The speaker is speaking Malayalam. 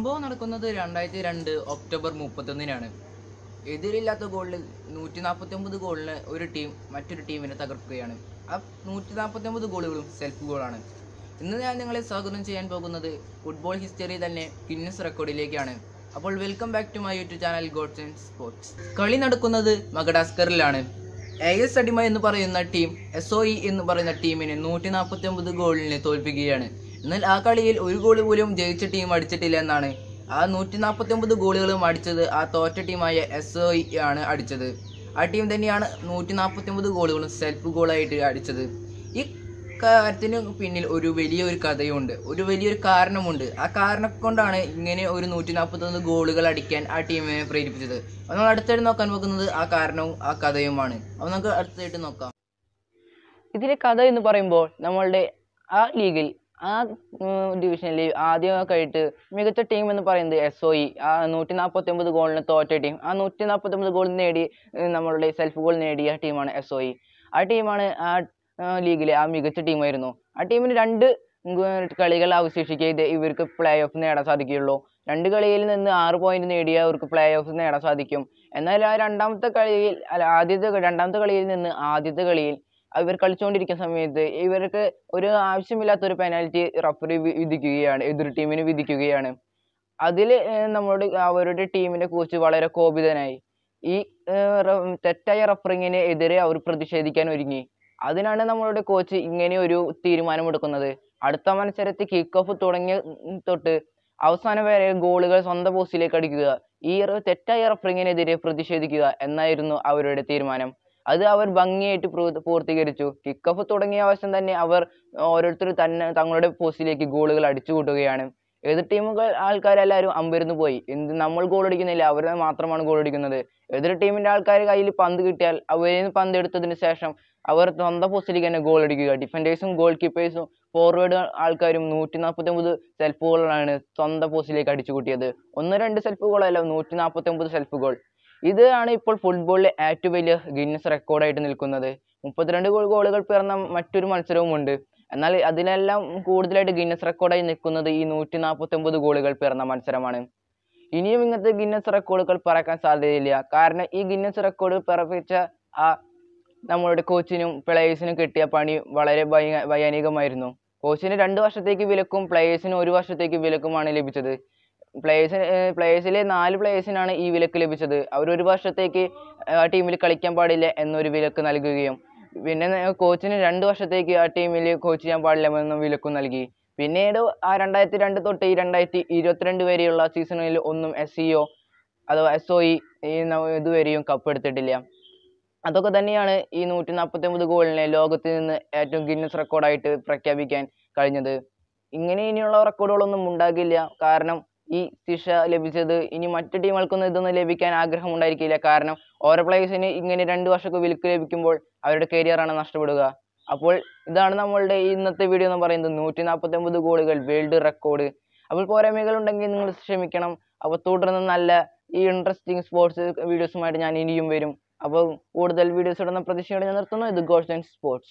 October 31. എതിരില്ലാത്ത ഗോളിൽ 149 ഗോളിന് ഒരു ടീം മറ്റൊരു ടീമിനെ തകർക്കുകയാണ്. ആ 149 ഗോളുകളും സെൽഫ് ഗോളാണ്. ഇന്ന് ഞാൻ നിങ്ങളെ സ്വാഗതം ചെയ്യാൻ പോകുന്നത് ഫുട്ബോൾ ഹിസ്റ്ററി തന്നെ ഗിന്നസ് റെക്കോർഡിലേക്കാണ്. അപ്പോൾ welcome back to my YouTube channel God's and sports. കളി നടക്കുന്നത് മഗഡാസ്കറിലാണ്. AS അടിമ എന്ന് പറയുന്ന ടീം SOE എന്ന് പറയുന്ന ടീമിനെ 149 ഗോളിന് തോൽപ്പിക്കുകയാണ്. എന്നാൽ ആ കളിയിൽ ഒരു ഗോൾ പോലും ജയിച്ച ടീം അടിച്ചിട്ടില്ല എന്നാണ്. ആ 149 ഗോളുകളും അടിച്ചത് ആ തോറ്റ ടീമായ SOE ആണ് അടിച്ചത്. ആ ടീം തന്നെയാണ് 149 ഗോളുകളും സെൽഫ് ഗോളായിട്ട് അടിച്ചത്. ഈ കാര്യത്തിന് പിന്നിൽ വലിയൊരു കഥയുണ്ട്, വലിയൊരു കാരണമുണ്ട്. ആ കാരണം കൊണ്ടാണ് ഇങ്ങനെ ഒരു 149 ഗോളുകൾ അടിക്കാൻ ആ ടീമിനെ പ്രേരിപ്പിച്ചത്. അപ്പോൾ നമ്മൾ അടുത്തായിട്ട് നോക്കാൻ പോകുന്നത് ആ കാരണവും ആ കഥയുമാണ്. അപ്പോൾ നമുക്ക് അടുത്തായിട്ട് നോക്കാം. ഇതിലെ കഥ എന്ന് പറയുമ്പോൾ നമ്മളുടെ ആ ലീഗിൽ ആ ഡിവിഷനിൽ ആദ്യമൊക്കെ ആയിട്ട് മികച്ച ടീം എന്ന് പറയുന്നത് SOE, ആ 149 ഗോളിന് തോറ്റ ടീം. ആ 149 ഗോൾ നേടി നമ്മളുടെ സെൽഫ് ഗോൾ നേടിയ ടീമാണ് SOE. ആ ടീമാണ് ആ ലീഗിലെ ആ മികച്ച ടീമായിരുന്നു. ആ ടീമിന് 2 കളികൾ അവശേഷിക്കുക ഇവർക്ക് പ്ലേ ഓഫ് നേടാൻ സാധിക്കുകയുള്ളൂ. 2 കളിയിൽ നിന്ന് 6 പോയിന്റ് നേടിയ അവർക്ക് പ്ലേ ഓഫ് നേടാൻ സാധിക്കും. എന്നാൽ ആ രണ്ടാമത്തെ കളിയിൽ ഇവർ കളിച്ചുകൊണ്ടിരിക്കുന്ന സമയത്ത് ഇവർക്ക് ഒരു ആവശ്യമില്ലാത്തൊരു പെനാൽറ്റി റഫറി വിധിക്കുകയാണ്, എതിർ ടീമിന് വിധിക്കുകയാണ്. അതിൽ നമ്മളോട് അവരുടെ ടീമിനെ കുറിച്ച് വളരെ കോപിതനായി ഈ തെറ്റായ റഫറിങ്ങിന് എതിരെ അവർ പ്രതിഷേധിക്കാൻ ഒരുങ്ങി. അതിനാണ് നമ്മളുടെ കോച്ച് ഇങ്ങനെ ഒരു തീരുമാനമെടുക്കുന്നത്. അടുത്ത മത്സരത്തിൽ കിക്ക് ഓഫ് തുടങ്ങിയ തൊട്ട് അവസാനം വരെ ഗോളുകൾ സ്വന്തം പോസ്റ്റിലേക്ക് അടിക്കുക, ഈ തെറ്റായ റഫറിങ്ങിനെതിരെ പ്രതിഷേധിക്കുക എന്നായിരുന്നു അവരുടെ തീരുമാനം. അത് അവർ ഭംഗിയായിട്ട് പൂർത്തീകരിച്ചു. കിക്ക് ഓഫ് തുടങ്ങിയ അവസരം തന്നെ അവർ ഓരോരുത്തർ തന്നെ തങ്ങളുടെ പോസ്റ്റിലേക്ക് ഗോളുകൾ അടിച്ചു കൂട്ടുകയാണ്. എതിർ ടീമുകൾ ആൾക്കാരെല്ലാവരും അമ്പരന്ന് പോയി, എന്ത് നമ്മൾ ഗോൾ അടിക്കുന്നില്ല, അവർ മാത്രമാണ് ഗോൾ അടിക്കുന്നത്. എതിർ ടീമിൻ്റെ ആൾക്കാർ കയ്യിൽ പന്ത് കിട്ടിയാൽ അവരിൽ പന്ത് എടുത്തതിന് ശേഷം അവർ സ്വന്തം പോസ്റ്റിലേക്ക് തന്നെ ഗോൾ അടിക്കുക. ഡിഫൻഡേഴ്സും ഗോൾ കീപ്പേഴ്സും ഫോർവേഡ് ആൾക്കാരും 149 സെൽഫ് ഗോളാണ് സ്വന്തം പോസ്റ്റിലേക്ക് അടിച്ചു കൂട്ടിയത്. 1-2 സെൽഫ് ഗോളല്ല, 149 സെൽഫ് ഗോൾ. ഇതാണ് ഇപ്പോൾ ഫുട്ബോളിലെ ഏറ്റവും വലിയ ഗിന്നസ് റെക്കോർഡായിട്ട് നിൽക്കുന്നത്. 32 ഗോളുകൾ പിറന്ന മറ്റൊരു മത്സരവുമുണ്ട്, എന്നാൽ അതിനെല്ലാം കൂടുതലായിട്ട് ഗിന്നസ് റെക്കോർഡായി നിൽക്കുന്നത് ഈ 149 ഗോളുകൾ പിറന്ന മത്സരമാണ്. ഇനിയും ഇങ്ങനത്തെ ഗിന്നസ് റെക്കോർഡുകൾ പിറക്കാൻ സാധ്യതയില്ല. കാരണം ഈ ഗിന്നസ് റെക്കോർഡ് പിറപ്പിച്ച ആ നമ്മളുടെ കോച്ചിനും പ്ലേയേഴ്സിനും കിട്ടിയ പണി വളരെ ഭയാനകമായിരുന്നു. കോച്ചിന് 2 വർഷത്തേക്ക് വിലക്കും പ്ലേയേഴ്സിന് 1 വർഷത്തേക്ക് വിലക്കുമാണ് ലഭിച്ചത്. പ്ലേയേഴ്സിലെ 4 പ്ലേയേഴ്സിനാണ് ഈ വിലക്ക് ലഭിച്ചത്. അവർ 1 വർഷത്തേക്ക് ആ ടീമിൽ കളിക്കാൻ പാടില്ല എന്നൊരു വിലക്ക് നൽകുകയും പിന്നെ കോച്ചിന് 2 വർഷത്തേക്ക് ആ ടീമിൽ കോച്ച് ചെയ്യാൻ പാടില്ലെന്ന വിലക്കും നൽകി. പിന്നീട് ആ 2002 തൊട്ട് ഈ 2022 വരെയുള്ള സീസണിൽ ഒന്നും SEO അഥവാ SOE ഇതുവരെയും കപ്പെടുത്തിട്ടില്ല. അതൊക്കെ തന്നെയാണ് ഈ 149 ഗോളിനെ ലോകത്ത് നിന്ന് ഏറ്റവും ഗിന്നസ് റെക്കോർഡായിട്ട് പ്രഖ്യാപിക്കാൻ കഴിഞ്ഞത്. ഇങ്ങനെ ഇനിയുള്ള റെക്കോർഡുകളൊന്നും ഉണ്ടാകില്ല. കാരണം ഈ ശിക്ഷ ലഭിച്ചത് ഇനി മറ്റു ടീമുകൾക്കൊന്നും ഇതൊന്നും ലഭിക്കാൻ ആഗ്രഹം ഉണ്ടായിരിക്കില്ല. കാരണം ഓരോ പ്ലേയേഴ്സിന് ഇങ്ങനെ 2 വർഷമൊക്കെ വിലക്ക് ലഭിക്കുമ്പോൾ അവരുടെ കരിയറാണ് നഷ്ടപ്പെടുക. അപ്പോൾ ഇതാണ് നമ്മളുടെ ഇന്നത്തെ വീഡിയോ എന്ന് പറയുന്നത്, 149 ഗോളുകൾ വേൾഡ് റെക്കോർഡ്. അപ്പോൾ പോരായ്മകളുണ്ടെങ്കിൽ നിങ്ങൾ ക്ഷമിക്കണം. അപ്പോൾ തുടർന്ന് നല്ല ഈ ഇൻട്രസ്റ്റിംഗ് സ്പോർട്സ് വീഡിയോസുമായിട്ട് ഞാൻ ഇനിയും വരും. അപ്പോൾ കൂടുതൽ വീഡിയോസ് ഇടുന്ന പ്രതീക്ഷയോടെ ഞാൻ നിർത്തുന്നു. ഇത് ഗോഡ്സ് ആൻഡ് സ്പോർട്സ്.